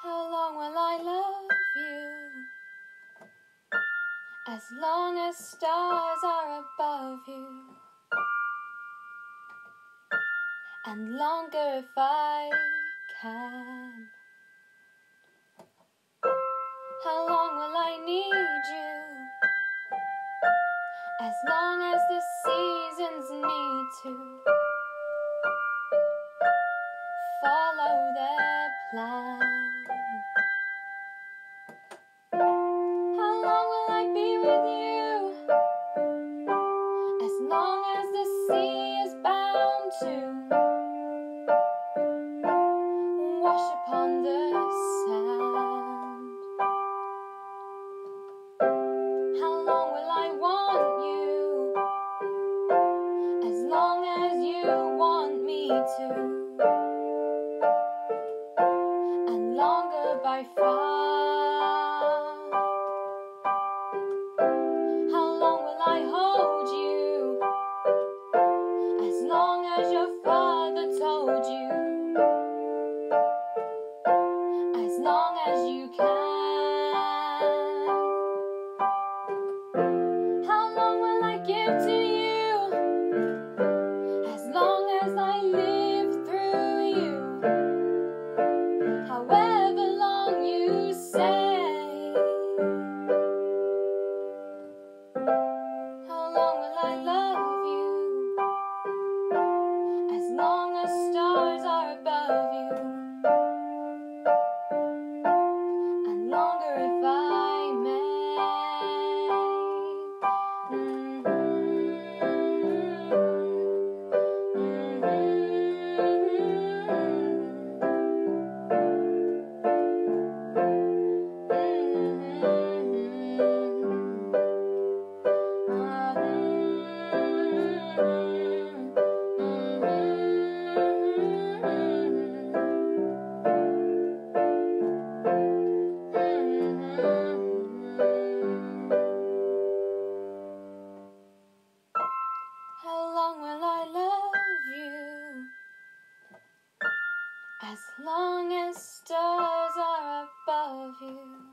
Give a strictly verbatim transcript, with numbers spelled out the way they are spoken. How long will I love you? As long as stars are above you, and longer if I can. How long will I need you? As long as the seasons need to follow their plan. How long will I be with you? As long as the sea is bound to wash upon the sand. How long will I want you? As long as you want me to, and longer by far. How long will I hold you? As long as your father told you, as long as you can. How long will I give to you? As long as I live through you, however long you say. As long as stars are above you.